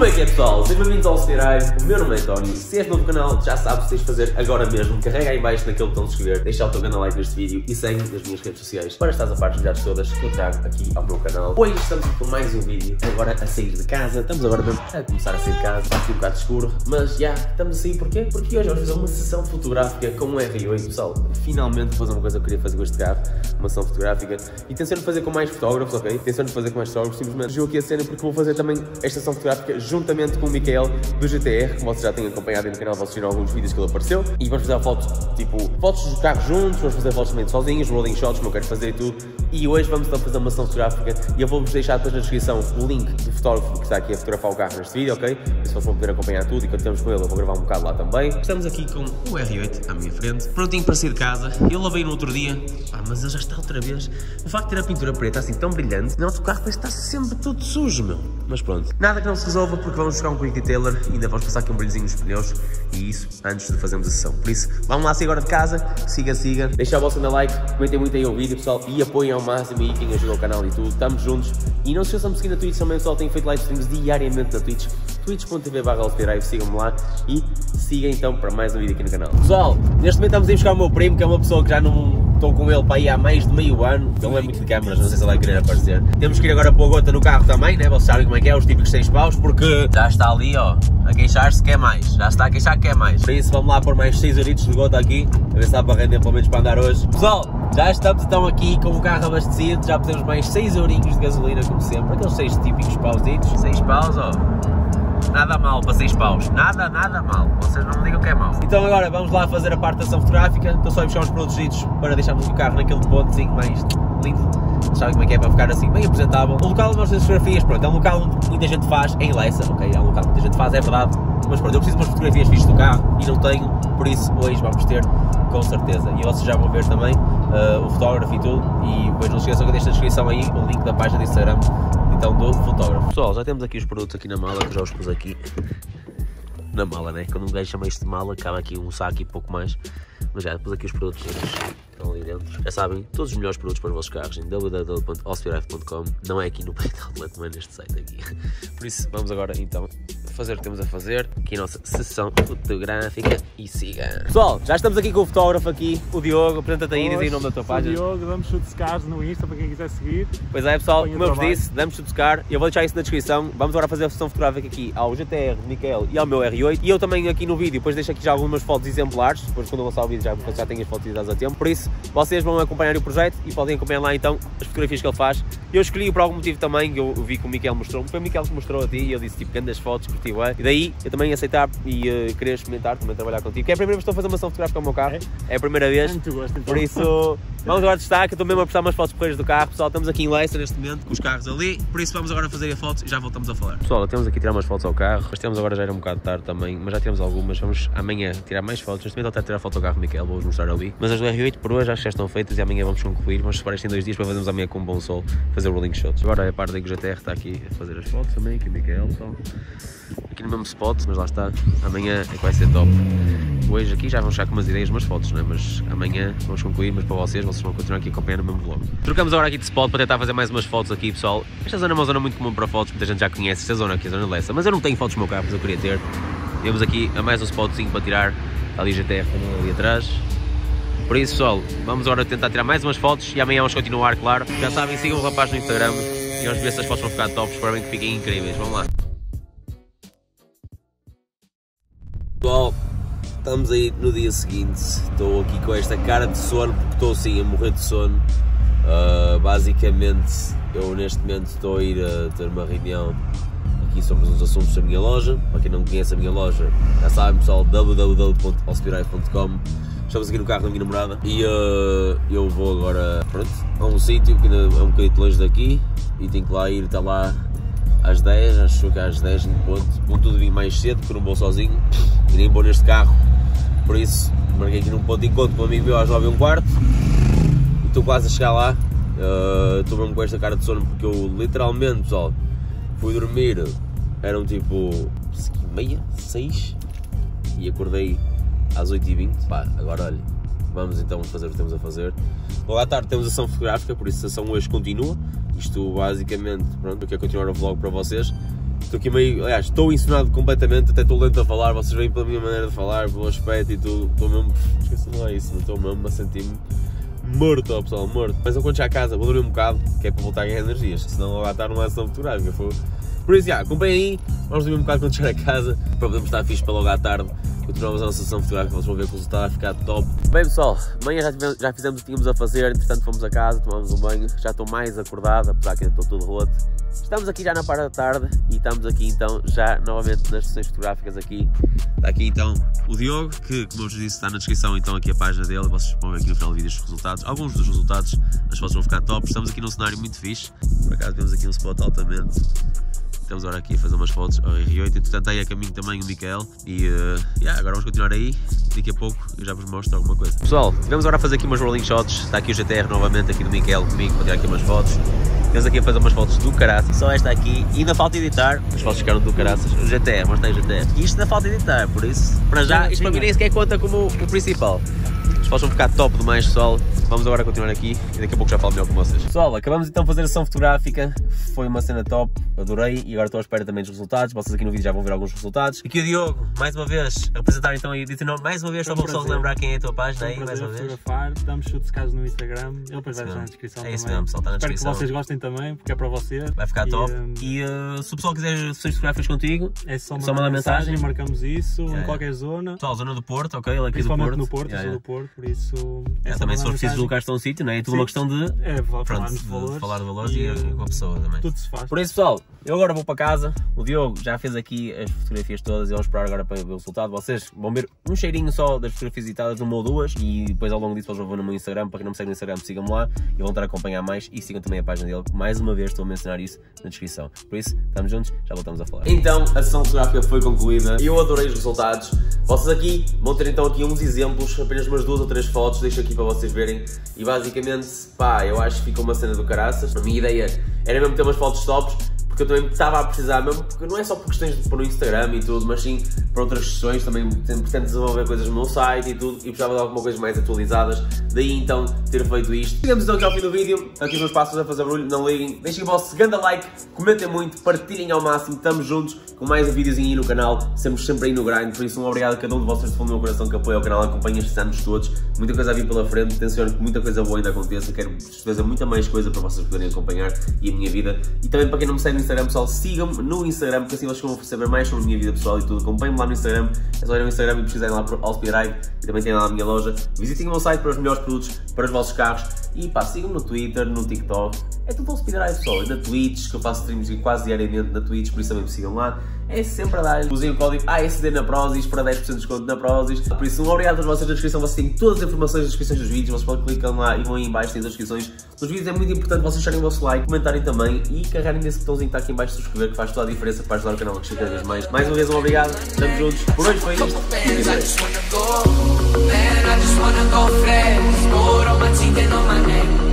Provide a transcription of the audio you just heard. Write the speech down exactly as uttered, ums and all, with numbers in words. Como é que é, pessoal? Sejam bem-vindos ao AllSpeedDrive. O meu nome é António. Se és novo no canal, já sabes o que tens de fazer agora mesmo. Carrega aí em baixo naquele botão de inscrever, deixa o teu grande like neste vídeo e segue nas minhas redes sociais para estares a par das novidades todas que eu trago aqui ao meu canal. Hoje estamos com mais um vídeo, agora a sair de casa. Estamos agora mesmo a começar a sair de casa. Está aqui um bocado escuro, mas já estamos a sair. Porquê? Porque hoje vamos fazer uma sessão fotográfica com um R oito. Pessoal, finalmente vou fazer uma coisa que eu queria fazer com este carro, uma sessão fotográfica. E tenciono fazer com mais fotógrafos, ok? Tenciono fazer com mais fotógrafos, simplesmente jogo aqui a cena porque vou fazer também esta sessão fotográfica juntamente com o Mikael do G T R, que vocês já têm acompanhado aí no canal, vocês viram alguns vídeos que ele apareceu, e vamos fazer fotos, tipo, fotos dos carros juntos, vamos fazer fotos também sozinhos, rolling shots, como eu quero fazer e tudo, e hoje vamos então fazer uma sessão fotográfica, e eu vou-vos deixar depois na descrição o link do fotógrafo que está aqui a fotografar o carro neste vídeo, ok? Vocês vão poder acompanhar tudo, e quando estamos com ele eu vou gravar um bocado lá também. Estamos aqui com o R oito à minha frente, prontinho para sair de casa, eu lavei no outro dia, ah, mas ele já está outra vez, o facto de ter a pintura preta assim tão brilhante, não, o carro está sempre todo sujo, meu, mas pronto, nada que não se resolva porque vamos buscar um quick detailer e ainda vamos passar aqui um brilhozinho nos pneus e isso antes de fazermos a sessão. Por isso, vamos lá sair agora de casa, siga, siga, deixa o vosso like, comentem muito aí o vídeo, pessoal, e apoiem ao máximo aí quem ajuda o canal e tudo, estamos juntos. E não se esqueçam de seguir na Twitch também, pessoal, tenho feito live streams diariamente na Twitch, twitch ponto tv barra allspeedrive, sigam-me lá e sigam então para mais um vídeo aqui no canal. Pessoal, neste momento estamos a ir buscar o meu primo, que é uma pessoa que já não... estou com ele para aí há mais de meio ano, não é muito de câmaras, não sei se ele vai querer aparecer. Temos que ir agora pôr a gota no carro também, né? Vocês sabem como é que é, os típicos seis paus, porque já está ali, ó, a queixar-se que é mais, já está a queixar que é mais. Por isso vamos lá pôr mais seis horitos de gota aqui, a ver se dá para render pelo menos para andar hoje. Pessoal, já estamos então aqui com o carro abastecido, já podemos mais seis horinhos de gasolina como sempre, aqueles seis típicos pausitos, seis paus, ó. Nada mal para seis paus, nada, nada mal, vocês não me digam que é mau. Então agora vamos lá fazer a parte da ação fotográfica, estou só a puxar os produzidos para deixarmos o carro naquele pontozinho mais lindo, sabem como é que é, para ficar assim bem apresentável. O local onde nós fazemos fotografias, pronto, é um local onde muita gente faz, em Leça, ok, é um local onde muita gente faz, é verdade, mas pronto, eu preciso de umas fotografias fixas do carro e não tenho, por isso hoje vamos ter, com certeza, e vocês já vão ver também uh, o fotógrafo e tudo, e depois não se esqueçam que eu deixo na descrição aí o link da página do Instagram, então do fotógrafo. Pessoal, já temos aqui os produtos aqui na mala, que já os pus aqui na mala, né? Quando um gajo chama isto de mala, cabe aqui um saco e pouco mais, mas já pus aqui os produtos todos. Ali dentro. Já sabem, todos os melhores produtos para os vossos carros em w w w ponto allspeedrive ponto com, não é aqui no painel de outlet, não é neste site aqui. Por isso, vamos agora então fazer o que temos a fazer, aqui a nossa sessão fotográfica e siga. Pessoal, já estamos aqui com o fotógrafo aqui, o Diogo, apresenta-te aí, diz aí o nome da tua página. Diogo, damos chutes cars no Insta para quem quiser seguir. Pois é, pessoal, como eu vos disse, damos chutes cars, eu vou deixar isso na descrição. Vamos agora fazer a sessão fotográfica aqui ao G T R, Mikael e ao meu R oito, e eu também aqui no vídeo, depois deixo aqui já algumas fotos exemplares, depois quando eu lançar o vídeo já, já tenho as fotos dadas a tempo, por isso vocês vão acompanhar o projeto e podem acompanhar lá então as fotografias que ele faz. Eu escolhi por algum motivo também, eu vi que o Mikael mostrou, foi o Mikael que mostrou a ti e eu disse tipo, grandes fotos, curti bem. E daí eu também aceitar e uh, querer experimentar, também trabalhar contigo, que é a primeira vez que estou a fazer uma ação fotográfica com o meu carro, é, é a primeira vez, é muito gosto, então. Por isso vamos agora testar, que eu estou mesmo a postar umas fotos correias do carro, pessoal, estamos aqui em Leicester neste momento, com os carros ali, por isso vamos agora fazer a foto e já voltamos a falar. Pessoal, temos aqui a tirar umas fotos ao carro, mas temos agora já era um bocado tarde também, mas já tiramos algumas, vamos amanhã tirar mais fotos, neste momento até tirar foto ao carro do Mikael, vou-vos mostrar ali, mas as do R oito por hoje acho que já estão feitas e amanhã vamos concluir, vamos separar isto em dois dias para fazermos amanhã com um bom sol, fazer o rolling shots. Agora é a parte da G T R está aqui a fazer as fotos também, aqui o Mikael, então, aqui no mesmo spot, mas lá está, amanhã é que vai ser top. Hoje aqui já vamos ficar com umas ideias, umas fotos, né? Mas amanhã vamos concluir, mas para vocês, vocês vão continuar aqui a acompanhar o mesmo vlog. Trocamos agora aqui de spot para tentar fazer mais umas fotos aqui, pessoal. Esta zona é uma zona muito comum para fotos, muita gente já conhece esta zona aqui, a zona de Leça, mas eu não tenho fotos do meu carro, mas eu queria ter. Temos aqui a mais um spotzinho para tirar, está ali a G T R ali atrás. Por isso, pessoal, vamos agora tentar tirar mais umas fotos e amanhã vamos continuar, claro. Já sabem, sigam o rapaz no Instagram e vamos ver se as fotos vão ficar tops, espero bem que fiquem incríveis, vamos lá. Pessoal, estamos aí no dia seguinte, estou aqui com esta cara de sono, porque estou assim a morrer de sono. Uh, basicamente, eu neste momento estou a ir a ter uma reunião aqui sobre uns assuntos da minha loja. Para quem não conhece a minha loja, já sabem, pessoal, w w w ponto allspeedrive ponto com. Estamos aqui no carro da minha namorada e uh, eu vou agora, pronto, a um sítio que ainda é um bocadinho longe daqui e tenho que lá ir, está lá às dez, acho que às dez no ponto. Contudo vim mais cedo porque não vou sozinho e nem vou neste carro, por isso marquei aqui num ponto de encontro com um amigo meu às nove e um quarto e estou quase a chegar lá. Uh, estou mesmo com esta cara de sono porque eu literalmente, pessoal, fui dormir, eram tipo meia, seis e acordei às oito e vinte, pá, agora olha, vamos então fazer o que temos a fazer. Logo à tarde temos ação fotográfica, por isso a ação hoje continua, isto basicamente, pronto, eu quero continuar o vlog para vocês, estou aqui meio, aliás, estou ensinado completamente, até estou lento a falar, vocês veem pela minha maneira de falar, pelo aspecto e tudo, estou mesmo, esqueçam lá isso, estou mesmo a sentir-me morto, pessoal, morto. Mas eu quando chegar a casa vou dormir um bocado, que é para voltar a ganhar energias, senão lá está numa ação fotográfica, foi. Por isso, já, acompanhem aí, vamos dormir um bocado quando chegar a casa, para podermos estar fixe para logo à tarde. Continuamos a nossa sessão fotográfica, vocês vão ver que o resultado vai ficar top. Bem pessoal, amanhã já, tivemos, já fizemos o que tínhamos a fazer, entretanto fomos a casa, tomámos um banho, já estou mais acordado, apesar que ainda estou todo roto. Estamos aqui já na parte da tarde e estamos aqui então já novamente nas sessões fotográficas aqui. Está aqui então o Diogo, que como eu vos disse está na descrição então aqui a página dele, vocês vão ver aqui no final do vídeo os resultados, alguns dos resultados, as fotos vão ficar top. Estamos aqui num cenário muito fixe, por acaso vemos aqui um spot altamente. Estamos agora aqui a fazer umas fotos ao R oito, entretanto está aí a caminho também o Mikael e uh, yeah, agora vamos continuar aí, daqui a pouco eu já vos mostro alguma coisa. Pessoal, vamos agora a fazer aqui umas rolling shots, está aqui o G T R novamente aqui do Mikael comigo para tirar aqui umas fotos. Estamos aqui a fazer umas fotos do caraças, só esta aqui, e ainda falta editar, as fotos ficaram do caraças, o G T R, mas tem o G T R. E isto ainda falta editar, por isso, para já, isto para mim nem sequer conta como o principal. As fotos vão ficar top demais, pessoal. Vamos agora continuar aqui e daqui a pouco já falo melhor com vocês. Pessoal, acabamos então de fazer a sessão fotográfica, foi uma cena top, adorei e agora estou à espera também dos resultados, vocês aqui no vídeo já vão ver alguns resultados. Aqui o Diogo, mais uma vez, a apresentar então aí, dito nome, mais uma vez, só para o pessoal lembrar quem é a tua página aí, mais uma vez. Damos chutes casos no Instagram, ele depois vai estar na descrição. É isso mesmo, pessoal, está na descrição. Espero que vocês gostem também, porque é para vocês. Vai ficar top. E se o pessoal quiser sessões fotográficas contigo, é só mandar mensagem, marcamos isso, em qualquer zona. Pessoal, zona do Porto, ok? Ele aqui do Porto. No Porto, eu sou do Porto, por isso. Também se for preciso deslocar-se a um sítio, não é? É tudo uma questão de falar de valores e com a pessoa também. Tudo se faz. Por isso, pessoal, eu agora vou para casa. O Diogo já fez aqui as fotografias todas e vamos esperar agora para ver o resultado. Vocês vão ver um cheirinho só das fotografias editadas, uma ou duas, e depois ao longo disso vocês vão ver no meu Instagram. Para quem não me segue no Instagram, sigam-me lá e vão estar a acompanhar mais e sigam também a página dele. Mais uma vez estou a mencionar isso na descrição. Por isso, estamos juntos, já voltamos a falar. Então, a sessão fotográfica foi concluída e eu adorei os resultados. Vocês aqui vão ter então aqui uns exemplos, apenas umas duas ou três fotos, deixo aqui para vocês verem. E basicamente, pá, eu acho que ficou uma cena do caraças. A minha ideia era mesmo ter umas fotos tops, porque eu também estava a precisar mesmo, porque não é só por questões de pôr no Instagram e tudo, mas sim para outras questões, também pretendo desenvolver coisas no meu site e tudo, e precisava de alguma coisa mais atualizadas, daí então ter feito isto. Chegamos então aqui ao fim do vídeo, aqui os meus passos a fazer barulho, não liguem, deixem o vosso grande like, comentem muito, partilhem ao máximo, estamos juntos com mais um videozinho aí no canal, estamos sempre aí no grind, por isso um obrigado a cada um de vocês do fundo do meu coração que apoia o canal, acompanha estes anos todos, muita coisa a vir pela frente, tenciono que muita coisa boa ainda aconteça, quero fazer muita mais coisa para vocês poderem acompanhar e a minha vida, e também para quem não me segue no Instagram, pessoal, sigam-me no Instagram, porque assim vocês vão saber mais sobre a minha vida pessoal e tudo, acompanhem-me lá no Instagram, é só ir ao Instagram e pesquisarem lá por AllSpeedDrive e também tem lá a minha loja, visitem o meu site para os melhores produtos para os vossos carros e pá, sigam-me no Twitter, no TikTok, é tudo AllSpeedDrive pessoal, e na Twitch, que eu faço streams quase diariamente na Twitch, por isso também me sigam lá, é sempre a dar, usem o código A S D na Prozis para dez por cento de desconto na Prozis, por isso um obrigado a vocês na descrição, vocês têm todas as informações nas descrições dos vídeos, vocês podem clicar lá e vão aí em baixo, tem as descrições dos vídeos, é muito importante vocês deixarem o vosso like, comentarem também e carregarem nesse botãozinho que está aqui em baixo de subscrever, que faz toda a diferença para ajudar o canal a crescer cada vez mais. Mais uma vez um obrigado, estamos juntos, por hoje foi isto.